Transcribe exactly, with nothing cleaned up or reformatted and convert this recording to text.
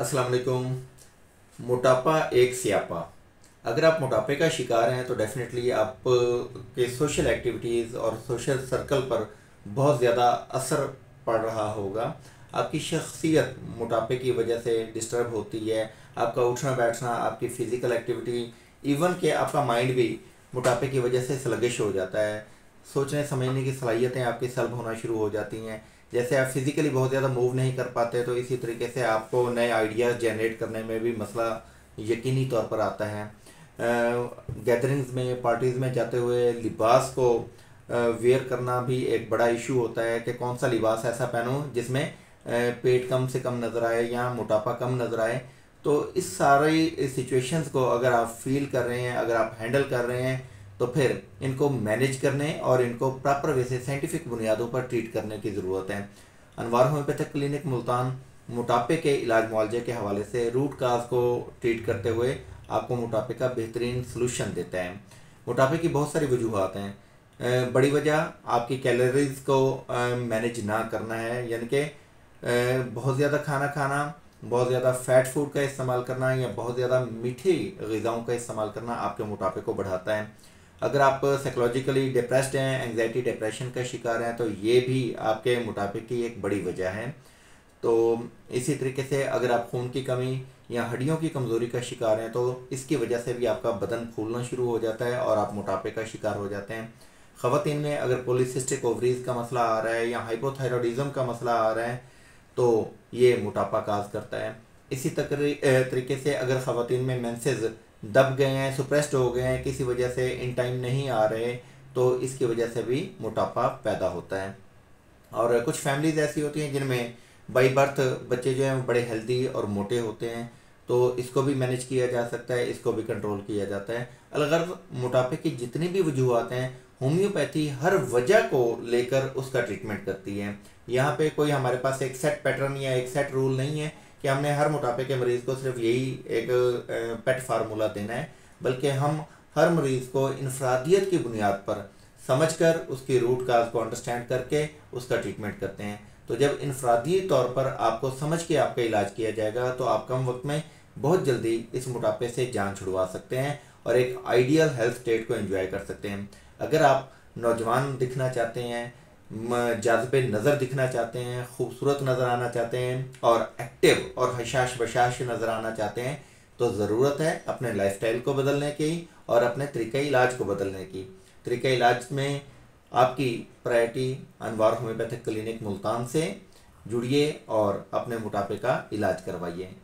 अस्सलाम वालेकुम। मोटापा एक सियापा। अगर आप मोटापे का शिकार हैं तो डेफिनेटली आप के सोशल एक्टिविटीज़ और सोशल सर्कल पर बहुत ज़्यादा असर पड़ रहा होगा। आपकी शख्सियत मोटापे की वजह से डिस्टर्ब होती है, आपका उठना बैठना, आपकी फ़िज़िकल एक्टिविटी, इवन के आपका माइंड भी मोटापे की वजह से स्लगिश हो जाता है। सोचने समझने की सलाहियतें आपकी सल्ब होना शुरू हो जाती हैं। जैसे आप फिज़िकली बहुत ज़्यादा मूव नहीं कर पाते तो इसी तरीके से आपको नए आइडियाज़ जनरेट करने में भी मसला यकीनी तौर पर आता है। गैदरिंग्स में, पार्टीज़ में जाते हुए लिबास को वेयर करना भी एक बड़ा इशू होता है कि कौन सा लिबास ऐसा पहनूं जिसमें पेट कम से कम नज़र आए या मोटापा कम नज़र आए। तो इस सारी सिचुएशंस को अगर आप फील कर रहे हैं, अगर आप हैंडल कर रहे हैं, तो फिर इनको मैनेज करने और इनको प्रॉपर वे से साइंटिफिक बुनियादों पर ट्रीट करने की ज़रूरत है। अनवार होम्योपैथिक क्लिनिक मुल्तान मोटापे के इलाज मुआवजे के हवाले से रूट काज को ट्रीट करते हुए आपको मोटापे का बेहतरीन सलूशन देता है। मोटापे की बहुत सारी वजूहत हैं। बड़ी वजह आपकी कैलोरीज़ को मैनेज ना करना है, यानी कि बहुत ज़्यादा खाना खाना, बहुत ज़्यादा फ़ैट फूड का इस्तेमाल करना या बहुत ज़्यादा मीठी ग़िज़ाओं का इस्तेमाल करना आपके मोटापे को बढ़ाता है। अगर आप साइकोलॉजिकली डिप्रेस्ड हैं, एंग्जाइटी डिप्रेशन का शिकार हैं, तो ये भी आपके मोटापे की एक बड़ी वजह है। तो इसी तरीके से अगर आप खून की कमी या हड्डियों की कमज़ोरी का शिकार हैं तो इसकी वजह से भी आपका बदन फूलना शुरू हो जाता है और आप मोटापे का शिकार हो जाते हैं। ख़वातीन में अगर पॉलीसिस्टिक ओवरीज़ का मसला आ रहा है या हाइपोथायरॉयडिज़म का मसला आ रहा है तो ये मोटापा काज करता है। इसी तरीके से अगर ख़वातीन में मेंसेस दब गए हैं, सुप्रेस्ड हो गए हैं, किसी वजह से इन टाइम नहीं आ रहे, तो इसकी वजह से भी मोटापा पैदा होता है। और कुछ फैमिलीज़ ऐसी होती हैं जिनमें बाई बर्थ बच्चे जो हैं बड़े हेल्दी और मोटे होते हैं, तो इसको भी मैनेज किया जा सकता है, इसको भी कंट्रोल किया जाता है। अलगर्ज़ मोटापे की जितनी भी वजूहत हैं, होम्योपैथी हर वजह को लेकर उसका ट्रीटमेंट करती है। यहाँ पे कोई हमारे पास एक सेट पैटर्न या एक सेट रूल नहीं है कि हमने हर मोटापे के मरीज़ को सिर्फ यही एक पेट फार्मूला देना है, बल्कि हम हर मरीज़ को इनफरादियत की बुनियाद पर समझकर उसकी रूट काज को अंडरस्टैंड करके उसका ट्रीटमेंट करते हैं। तो जब इनफरादी तौर पर आपको समझ के आपका इलाज किया जाएगा तो आप कम वक्त में बहुत जल्दी इस मोटापे से जान छुड़वा सकते हैं और एक आइडियल हेल्थ स्टेट को एंजॉय कर सकते हैं। अगर आप नौजवान दिखना चाहते हैं, जाज़बे नज़र दिखना चाहते हैं, खूबसूरत नज़र आना चाहते हैं और एक्टिव और हशाश बशाश नज़र आना चाहते हैं, तो ज़रूरत है अपने लाइफस्टाइल को बदलने की और अपने तरीके इलाज को बदलने की। तरीके इलाज में आपकी priority Anwar homeopathic clinic Multan से जुड़िए और अपने मोटापे का इलाज करवाइए।